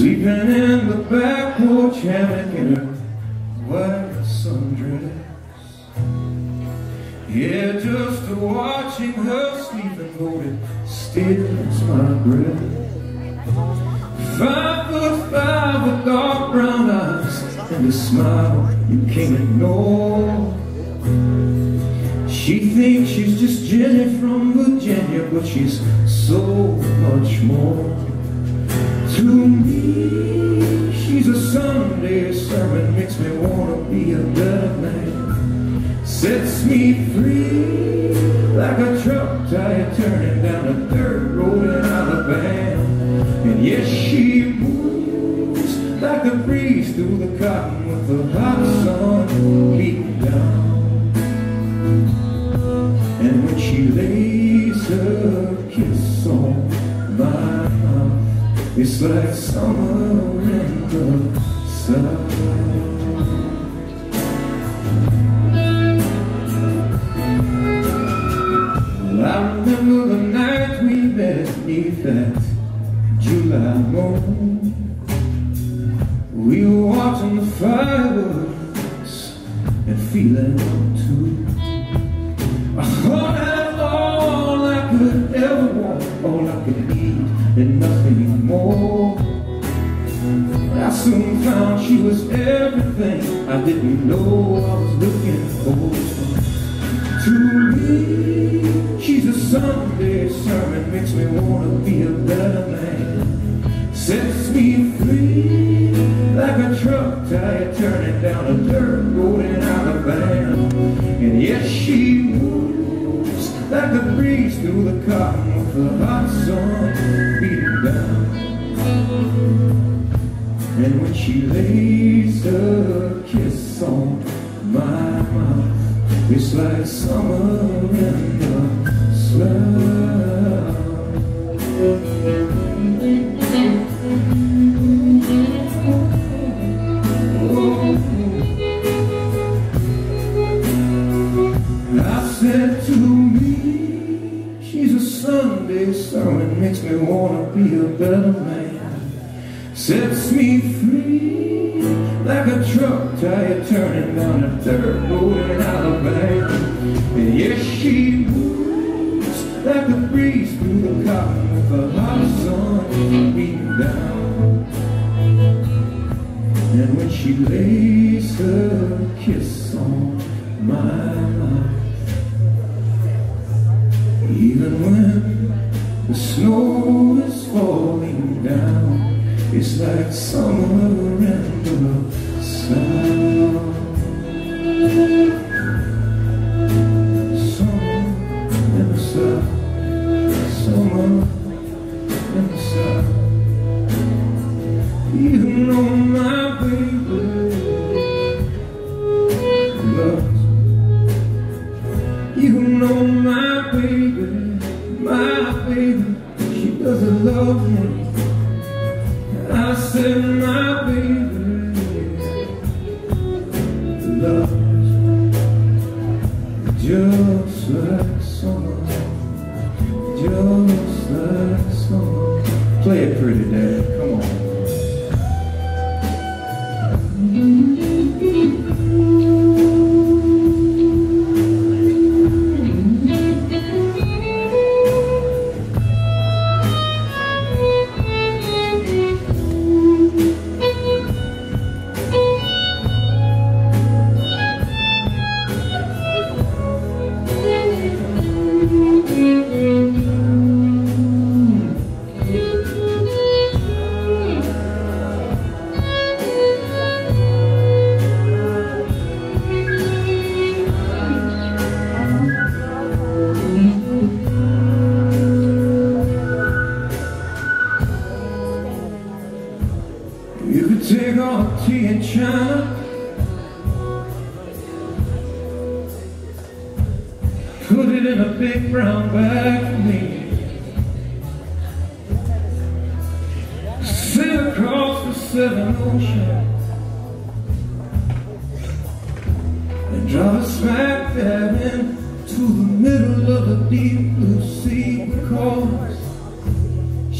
Sleeping in the back porch hammock in her white sundress. Yeah, just watching her sleeping coated steals my breath. 5'5" with dark brown eyes and a smile you can't ignore. She thinks she's just Jenny from Virginia, but she's so much more. To me, she's a Sunday sermon, makes me wanna be a better man. Sets me free like a truck tire turning down a dirt road in Alabama. And yes, she moves like the breeze through the cotton with the hot sun beating down. And when she lays her kiss on my mouth, it's like summer in the sun. Well, I remember the night we met beneath that July moon. We were watching the fireworks and feeling too. All night long, all I could ever want, all I could eat, and nothing more. I soon found she was everything I didn't know I was looking for. To me, she's a Sunday sermon, makes me wanna be a better man. Sets me free like a truck tire turning down a dirt road in Alabama. And yes, she moves like the breeze through the cotton with the hot sun beating down. And when she lays her kiss on my mouth, it's like summer in the sun. I said to me, she's a Sunday sermon, makes me wanna be a better man. Sets me free like a truck tire turning down a dirt road in Alabama. And yes, she moves like the breeze through the cotton with the hot sun beating down. And when she lays her kiss on my mouth, even when the snow is falling down, it's like summer in the sun.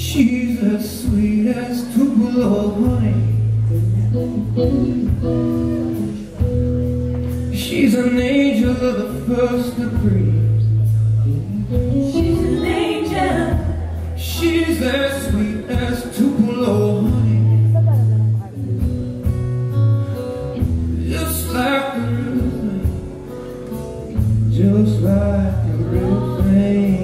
She's as sweet as Tupelo Honey. Tupelo honey. She's an angel of the first degree. She's an angel. She's as sweet as Tupelo honey. Just like the real thing. Just like the real thing.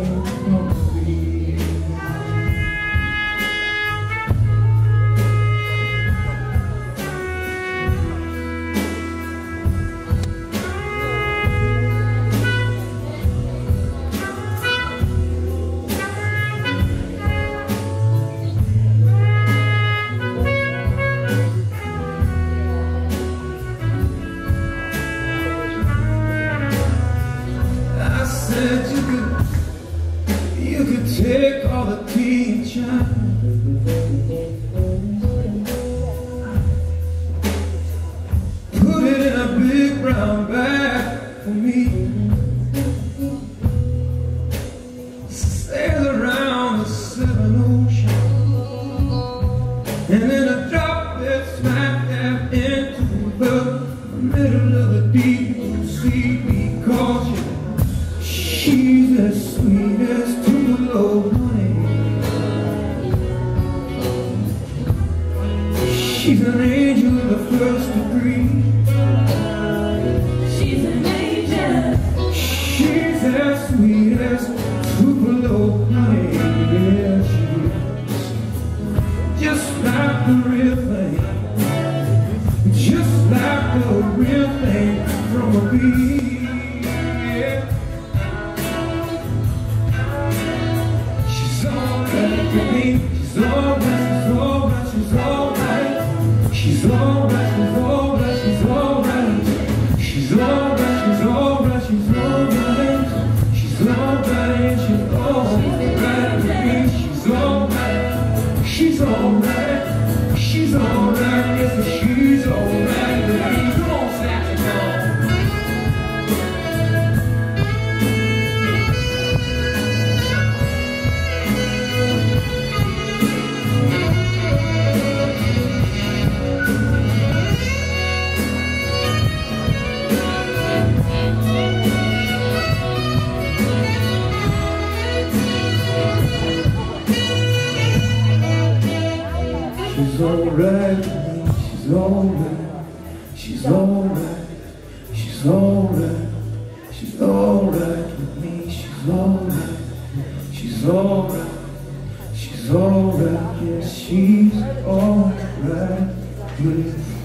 You could take all the tea and shine, put it in a big brown bag for me, sail around the seven oceans, and then I drop it smack dab into the middle of the deep sea, because you she's as sweet as Tupelo honey. She's an angel of the first degree. She's an angel. She's as sweet as Tupelo honey. Yeah, she is. Just like the real thing. Just like the real thing from a bee. Yeah. She's all right, she's all right, she's all right. She's all right, she's all right, she's all right. She's all right, she's all right, she's all right. She's all right, she's all right. She's all right, she's all right. She's all right, yes, she's all right. Come on, snap it down. She's alright, she's alright, she's alright, she's alright, she's alright with me, she's alright, she's alright, she's alright, yes, she's alright with me.